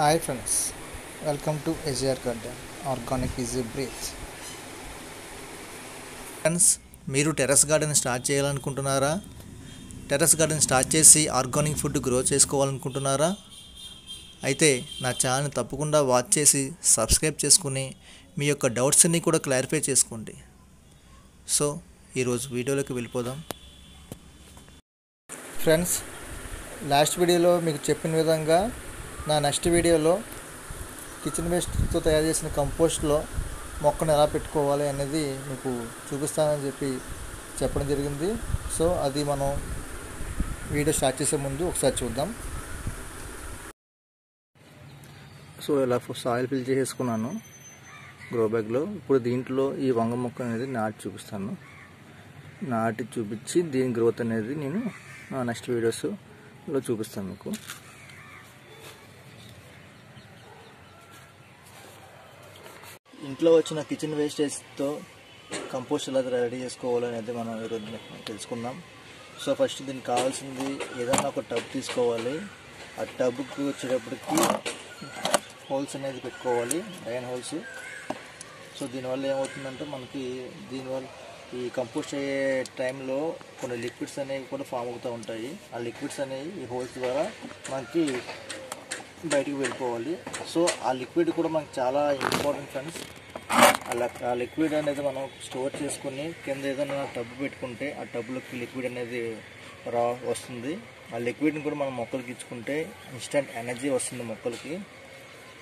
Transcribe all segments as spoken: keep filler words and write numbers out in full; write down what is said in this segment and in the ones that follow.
Hi friends, welcome to AGRGarden Organic Easy Breathe. Friends, మీరు terrace garden start చేయాలనుకుంటున్నారా? Terrace garden start చేసి organic food grow చేసుకోవాలనుకుంటున్నారా? అయితే నా ఛానల్ తప్పకుండా వాచ్ చేసి సబ్స్క్రైబ్ చేసుకుని మీ యొక్క డౌట్స్ అన్ని కూడా క్లారిఫై చేసుకోండి. సో ఈ రోజు వీడియోలోకి వెళ్ళిపోదాం. ఫ్రెండ్స్, లాస్ట్ వీడియోలో మీకు చెప్పిన విధంగా నా నెక్స్ట్ వీడియోలో కిచెన్ వేస్ట్తో తయారు చేసిన కంపోస్ట్లో మొక్కను ఎలా పెట్టుకోవాలి అనేది మీకు చూపిస్తానని చెప్పి చెప్పడం జరిగింది. సో అది మనం వీడియో స్టార్ట్ చేసే ముందు ఒకసారి చూద్దాం. సో ఇలా సాయిల్ ఫిల్ చేసేసుకున్నాను గ్రో బ్యాగ్లో. ఇప్పుడు దీంట్లో ఈ వంగ మొక్క అనేది నాటి చూపిస్తాను. నాటి చూపించి దీని గ్రోత్ అనేది నేను నా నెక్స్ట్ వీడియోస్లో చూపిస్తాను మీకు. ఇంట్లో వచ్చిన కిచెన్ వేస్టేజ్తో కంపోస్ట్ ఎలా రెడీ చేసుకోవాలనేది మనం ఈరోజు తెలుసుకుందాం. సో ఫస్ట్ దీనికి కావాల్సింది ఏదైనా ఒక టబ్ తీసుకోవాలి. ఆ టబ్కు వచ్చేటప్పటికి హోల్స్ అనేది పెట్టుకోవాలి, డ్రైన్ హోల్స్. సో దీనివల్ల ఏమవుతుందంటే మనకి దీనివల్ల ఈ కంపోస్ట్ అయ్యే టైంలో కొన్ని లిక్విడ్స్ అనేవి కూడా ఫామ్ అవుతూ ఉంటాయి. ఆ లిక్విడ్స్ అనేవి ఈ హోల్స్ ద్వారా మనకి బయటికి వెళ్ళిపోవాలి. సో ఆ లిక్విడ్ కూడా మనకు చాలా ఇంపార్టెంట్ ఫ్రెండ్స్. ఆ లిక్విడ్ అనేది మనం స్టోర్ చేసుకుని కింద ఏదైనా టబ్ పెట్టుకుంటే ఆ టబ్లోకి లిక్విడ్ అనేది రా వస్తుంది. ఆ లిక్విడ్ని కూడా మనం మొక్కలకి ఇచ్చుకుంటే ఇన్స్టెంట్ ఎనర్జీ వస్తుంది మొక్కలకి.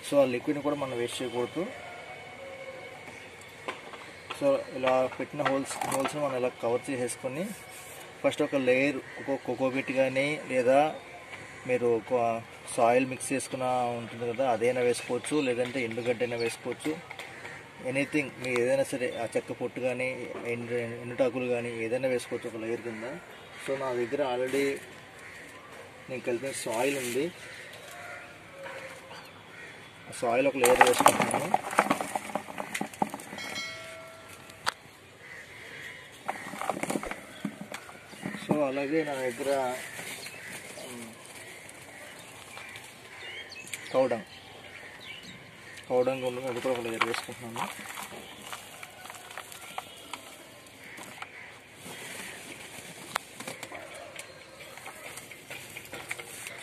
సో ఆ లిక్విడ్ని కూడా మనం వేస్ట్ చేయకూడదు. సో ఇలా పెట్టిన హోల్స్ హోల్స్ని మనం ఇలా కవర్ చేసేసుకొని ఫస్ట్ ఒక లేయర్ కోకోబిట్ కానీ లేదా మీరు సాయిల్ మిక్స్ చేసుకున్న ఉంటుంది కదా అదైనా వేసుకోవచ్చు, లేదంటే ఎండుగడ్డ అయినా వేసుకోవచ్చు. ఎనీథింగ్ మీరు ఏదైనా సరే, ఆ చెక్క పొట్టు కానీ ఎండు ఎండుటాకులు కానీ ఏదైనా వేసుకోవచ్చు ఒక లేయర్ కింద. సో నా దగ్గర ఆల్రెడీ నేను కలిపిన సాయిల్ ఉంది. సాయిల్ ఒక లేయర్ వేసుకుంటాను. సో అలాగే నా దగ్గర కౌడంగ్ కౌడంగ్ ఉండదు, అది కూడా ఒక లేయర్ వేసుకుంటున్నాము.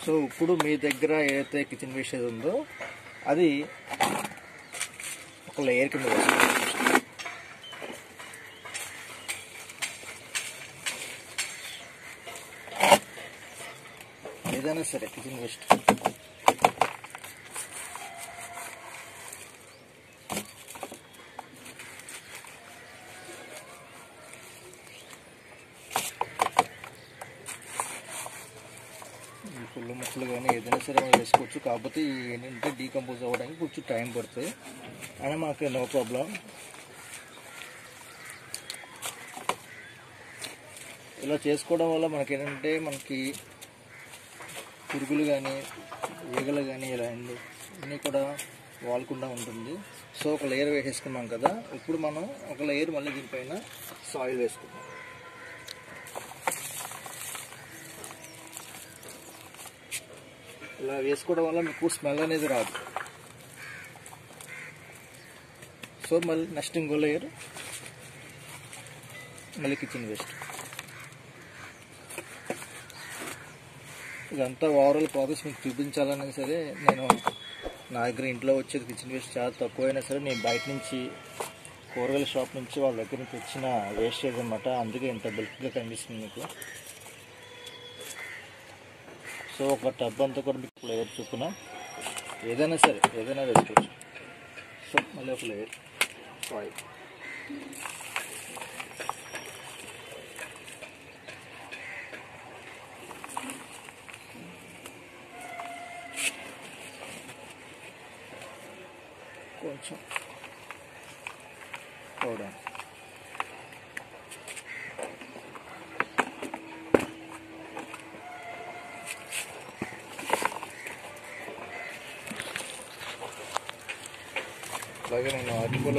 సో ఇప్పుడు మీ దగ్గర ఏదైతే కిచెన్ వేస్టేజ్ ఉందో అది ఒక లేయర్ కింద వేసుకుంటాం. ఏదైనా సరే కిచెన్ వేస్ట్ పుల్లు ముక్కలు కానీ ఏదైనా సరే మనం వేసుకోవచ్చు. కాకపోతే ఏంటంటే డీకంపోజ్ అవ్వడానికి కొంచెం టైం పడుతుంది అయినా మాకు నో ప్రాబ్లం. ఇలా చేసుకోవడం వల్ల మనకి ఏంటంటే మనకి పురుగులు కానీ ఈగలు కానీ ఇలా అండి అన్నీ కూడా వాలకుండా ఉంటుంది. సో ఒక లేయర్ వేసేసుకున్నాం కదా, ఇప్పుడు మనం ఒక లేయర్ మళ్ళీ దీనిపైన సాయిల్ వేసుకున్నాం. ఇలా వేసుకోవడం వల్ల మీకు స్మెల్ అనేది రాదు. సో మళ్ళీ నెక్స్ట్ ఇంకో లేయర్ మళ్ళీ కిచెన్ వేస్ట్. ఇదంతా ఓవరాల్ ప్రాసెస్ మీకు చూపించాలన్నా సరే, నేను నా దగ్గర ఇంట్లో వచ్చేది కిచెన్ వేస్ట్ చాలా తక్కువైనా సరే నేను బయట నుంచి కూరగాయల షాప్ నుంచి వాళ్ళ దగ్గర నుంచి వచ్చిన వేస్టేజ్ అనమాట. అందుకే ఇంత బల్క్గా కనిపిస్తుంది మీకు. సో ఒక టబ్ అంతా కూడా మీకు లేయర్ చూపున ఏదైనా సరే ఏదైనా వేసుకోవచ్చు. సో మళ్ళీ ఒక లేయర్ సాయిల్. కొంచెం పౌడర్ అలాగే నేను అటుకుల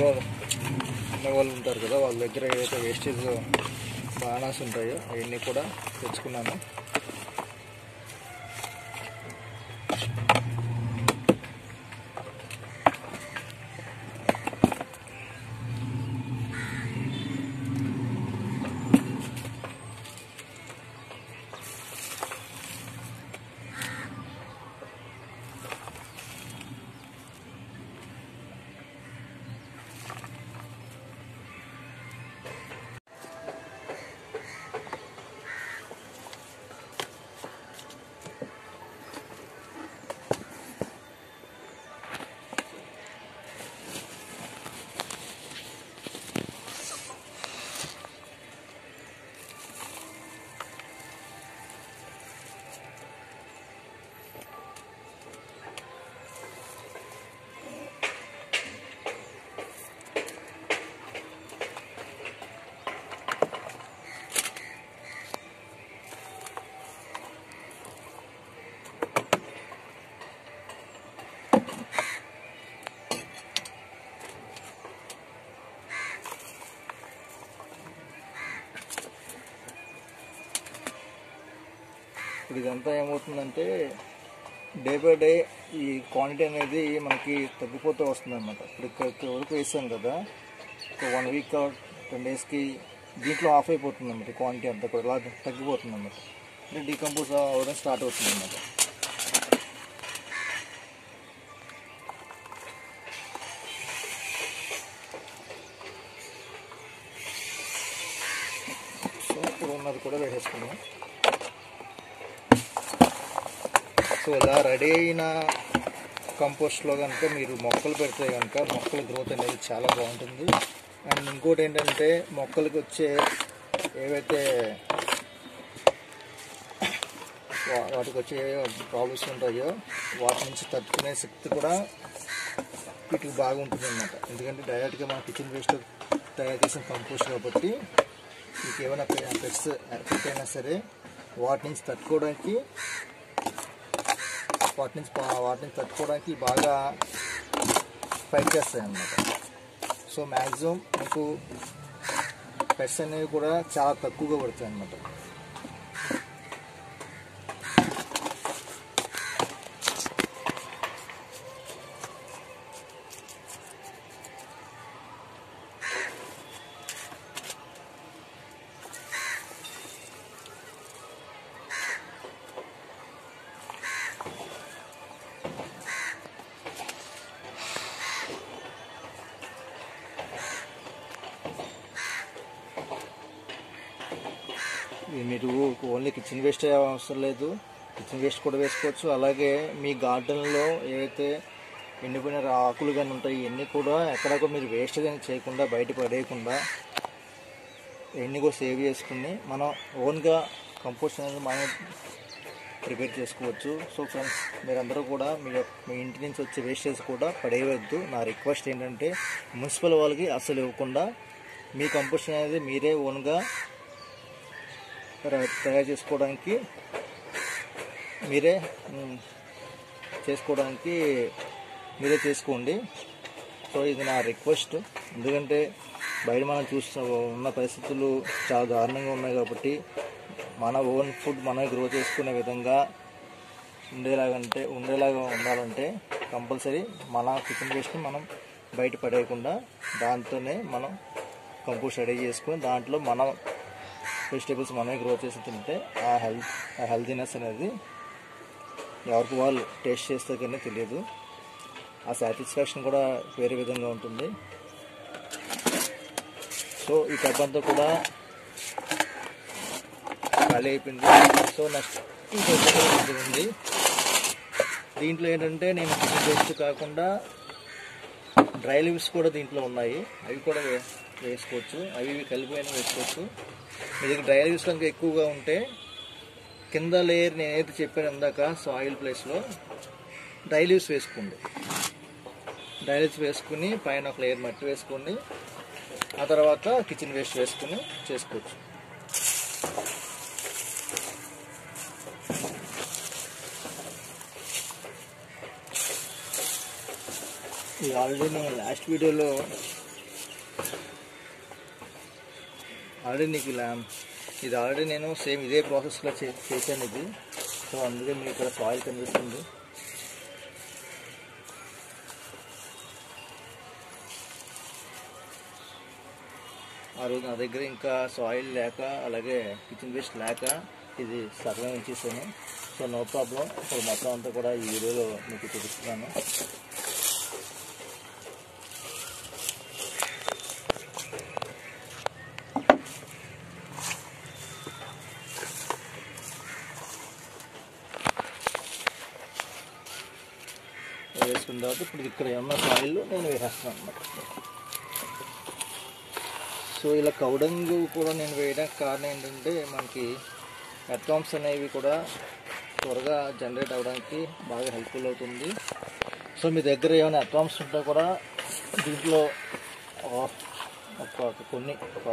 అన్నవాళ్ళు ఉంటారు కదా వాళ్ళ దగ్గర ఏదైతే వేస్టేజ్ బాణాస్ ఉంటాయో అవన్నీ కూడా తెచ్చుకున్నాను. ఇప్పుడు ఇదంతా ఏమవుతుందంటే డే బై డే ఈ క్వాంటిటీ అనేది మనకి తగ్గిపోతూ వస్తుంది అన్నమాట. ఇప్పుడు ఇక్కడికి వరకు వేసాం కదా, ఒక వన్ వీక్ టెన్ డేస్కి దీంట్లో ఆఫ్ అయిపోతుంది అన్నమాట. ఈ క్వాంటిటీ అంతా కూడా ఇలా తగ్గిపోతుంది అన్నమాట. అంటే డీకంపోజ్ అవ్వడం స్టార్ట్ అవుతుంది అన్నమాట. సో ఇప్పుడు ఉన్నది కూడా వేసేసుకున్నాం. సో ఇలా రెడీ అయిన కంపోస్ట్లో కనుక మీరు మొక్కలు పెడితే కనుక మొక్కల గ్రోత్ అనేది చాలా బాగుంటుంది. అండ్ ఇంకోటి ఏంటంటే మొక్కలకు వచ్చే ఏవైతే వాటికి వచ్చే ప్రాబ్లమ్స్ ఉంటాయో వాటి నుంచి తట్టుకునే శక్తి కూడా వీటికి బాగుంటుంది అన్నమాట. ఎందుకంటే డైరెక్ట్గా మన కిచెన్ వేస్ట్ తయారు చేసిన కంపోస్ట్ కాబట్టి మీకు ఏమైనా పెట్స్ ఎఫెక్ట్ అయినా సరే వాటి నుంచి తట్టుకోవడానికి వాటి నుంచి వాటిని తట్టుకోవడానికి బాగా ఫైట్ చేస్తాయి అన్నమాట. సో మ్యాక్సిమం మీకు పెట్స్ అనేవి కూడా చాలా తక్కువగా పడతాయి అన్నమాట. మీరు ఓన్లీ కిచెన్ వేస్ట్ అవసరం లేదు, కిచెన్ వేస్ట్ కూడా వేసుకోవచ్చు. అలాగే మీ గార్డెన్లో ఏవైతే ఎండిపోయిన ఆకులు కానీ ఉంటాయి ఇవన్నీ కూడా ఎక్కడక్కడ మీరు వేస్ట్ కానీ చేయకుండా బయట పడేయకుండా ఇవన్నీ కూడా సేవ్ చేసుకుని మనం ఓన్గా కంపోస్ట్ అనేది మనం ప్రిపేర్ చేసుకోవచ్చు. సో ఫ్రెండ్స్ మీరందరూ కూడా మీ మీ ఇంటి నుంచి వచ్చే వేస్టేజ్ కూడా పడేయవద్దు. నా రిక్వెస్ట్ ఏంటంటే మున్సిపల్ వాళ్ళకి అసలు ఇవ్వకుండా మీ కంపోస్ట్ అనేది మీరే ఓన్గా తయారు చేసుకోవడానికి మీరే చేసుకోవడానికి మీరే చేసుకోండి. సో ఇది నా రిక్వెస్ట్. ఎందుకంటే బయట మనం చూస్తూ ఉన్న పరిస్థితులు చాలా దారుణంగా ఉన్నాయి కాబట్టి మన ఓన్ ఫుడ్ మనమే గ్రో చేసుకునే విధంగా ఉండేలాగంటే ఉండేలాగా ఉండాలంటే కంపల్సరీ మన కిచెన్ వేస్ట్ని మనం బయట పడేయకుండా దాంతోనే మనం కంపోస్ట్ రెడీ చేసుకుని దాంట్లో మనం వెజిటేబుల్స్ మనమే గ్రో చేసి తింటే ఆ హెల్త్ ఆ హెల్తీనెస్ అనేది ఎవరికి వాళ్ళు టేస్ట్ చేస్తే కానీ తెలియదు. ఆ సాటిస్ఫాక్షన్ కూడా వేరే విధంగా ఉంటుంది. సో ఈ టబ్ అంతా కూడా ఖాళీ అయిపోయింది. సో నెక్స్ట్ ఉంది దీంట్లో ఏంటంటే నేను కిచెన్ వేస్ట్ కాకుండా డ్రై లీవ్స్ కూడా దీంట్లో ఉన్నాయి, అవి కూడా వేసుకోవచ్చు, అవి ఇవి కలిపోయినా వేసుకోవచ్చు. మీ దగ్గర డ్రై లీవ్స్ కనుక ఎక్కువగా ఉంటే కింద లేయర్ నేనైతే చెప్పాను ఇందాక సాయిల్ ప్లేస్లో డ్రై లీవ్స్ వేసుకోండి. డ్రై లీవ్స్ వేసుకుని పైన ఒక లేయర్ మట్టి వేసుకోండి, ఆ తర్వాత కిచెన్ వేస్ట్ వేసుకుని చేసుకోవచ్చు. ఇది ఆల్రెడీ నేను లాస్ట్ వీడియోలో ఆల్రెడీ నీకు ఇలా ఇది ఆల్రెడీ నేను సేమ్ ఇదే ప్రాసెస్లో చే చేశాను ఇది. సో అందుకే మీకు ఇక్కడ సాయిల్ కనిపిస్తుంది. ఆ రోజు నా దగ్గర ఇంకా సాయిల్ లేక అలాగే కిచెన్ వేస్ట్ లేక ఇది సగం ఇచ్చేసాను. So no problem. ఇప్పుడు మొత్తం అంతా కూడా ఈ వీడియోలో మీకు చూపిస్తున్నాను. వేసుకున్న తర్వాత ఇప్పుడు ఇక్కడ ఏమన్నా సాయిల్లో నేను వేసేస్తాను అన్నమాట. సో ఇలా కౌడంగు కూడా నేను వేయడానికి కారణం ఏంటంటే మనకి అటామ్స్ అనేవి కూడా త్వరగా జనరేట్ అవ్వడానికి బాగా హెల్ప్ఫుల్ అవుతుంది. సో మీ దగ్గర ఏమైనా అటామ్స్ ఉంటే కూడా దీంట్లో ఒక కొన్ని ఒక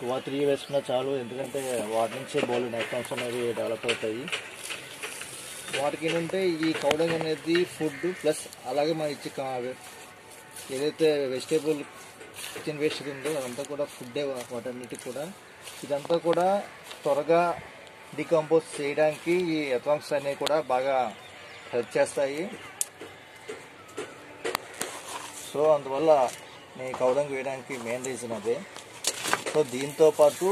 టూ ఆర్ త్రీ వేసుకున్నా చాలు. ఎందుకంటే వాటి నుంచే బౌలింగ్ అటామ్స్ అనేవి డెవలప్ అవుతాయి. వాటికి ఏంటంటే ఈ కౌడంగ్ అనేది ఫుడ్ ప్లస్ అలాగే మనం ఇచ్చే ఏదైతే వెజిటేబుల్ కిచెన్ వేస్ట్ ఉందో అదంతా కూడా ఫుడ్డే. వాటన్నిటికి కూడా ఇదంతా కూడా త్వరగా డికంపోజ్ చేయడానికి ఈ అట్రామ్స్ అన్ని కూడా బాగా హెల్ప్ చేస్తాయి. సో అందువల్ల నేను కౌడంగి వేయడానికి మెయిన్ రీజన్ అదే. సో దీంతో పాటు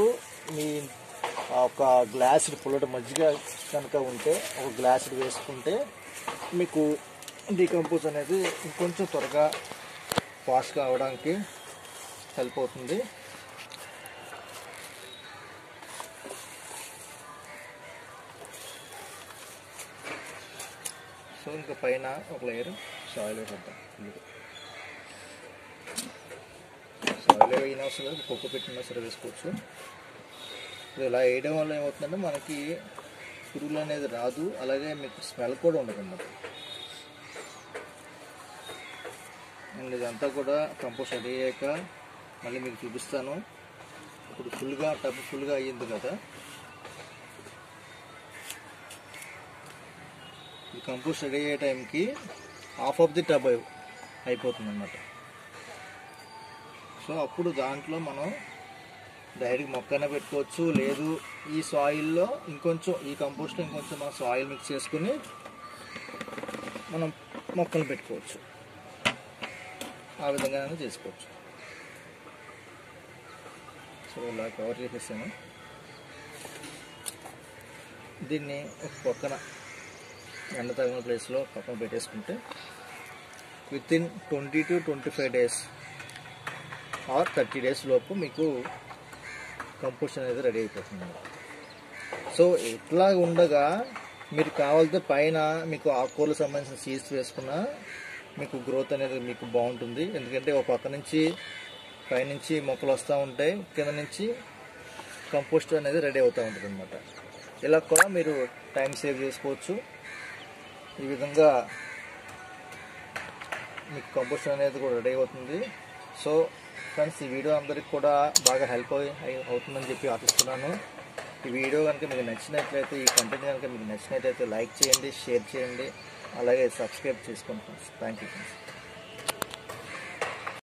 మీ ఒక గ్లాసుడు పుల్లటి మజ్జిగ కనుక ఉంటే ఒక గ్లాసుడు వేసుకుంటే మీకు డికంపోజ్ అనేది ఇంకొంచెం త్వరగా ఫాస్ట్గా అవడానికి హెల్ప్ అవుతుంది. సో ఇంకా పైన ఒక లేయర్ సాయిల్ వేద్దాం. సాయిల్ అయినా సరే పొక్కు పెట్టినా సరే వేసుకోవచ్చు. ఇలా వేయడం వల్ల ఏమవుతుందంటే మనకి పురుగులు అనేది రాదు, అలాగే మీకు స్మెల్ కూడా ఉండదు అన్నమాట. అండ్ ఇదంతా కూడా కంపోస్ట్ రెడీ అయ్యాక మళ్ళీ మీకు చూపిస్తాను. ఇప్పుడు ఫుల్గా టబ్ ఫుల్గా అయ్యింది కదా. ఈ కంపోస్ట్ రెడీ అయ్యే టైంకి హాఫ్ ఆఫ్ ది టబ్ అయిపోతుంది అన్నమాట. సో అప్పుడు దాంట్లో మనం డైరెక్ట్ మొక్కనే పెట్టుకోవచ్చు, లేదు ఈ సాయిల్లో ఇంకొంచెం ఈ కంపోస్ట్లో ఇంకొంచెం మనం సాయిల్ మిక్స్ చేసుకుని మనం మొక్కలు పెట్టుకోవచ్చు. ఆ విధంగానే చేసుకోవచ్చు. సో ఇలా కవర్ చేసేసాను. దీన్ని ఒక పక్కన ఎండ తగిన ప్లేస్లో పక్కన పెట్టేసుకుంటే within twenty to twenty five days or thirty days లోపు మీకు కంపోస్ట్ అనేది రెడీ అయిపోతుంది. సో ఇట్లా ఉండగా మీరు కావాలితే పైన మీకు ఆకుకూరలకు సంబంధించిన సీడ్స్ వేసుకున్న మీకు గ్రోత్ అనేది మీకు బాగుంటుంది. ఎందుకంటే ఒక పక్క నుంచి పైనుంచి మొక్కలు వస్తూ ఉంటాయి, కింద నుంచి కంపోస్ట్ అనేది రెడీ అవుతూ ఉంటుంది అన్నమాట. ఇలా కూడా మీరు టైం సేవ్ చేసుకోవచ్చు. ఈ విధంగా మీకు కంపోస్ట్ అనేది కూడా రెడీ అవుతుంది. సో ఫ్రెండ్స్, ఈ వీడియో అందరికి కూడా బాగా హెల్ప్ అయి అవుతుందని చెప్పి ఆశిస్తున్నాను. ఈ వీడియో కనుక మీకు నచ్చినట్లయితే, ఈ కంటెంట్ కనుక మీకు నచ్చినట్లయితే లైక్ చేయండి, షేర్ చేయండి, అలాగే సబ్స్క్రైబ్ చేసుకోండి ఫ్రెండ్స్. Thank you friends.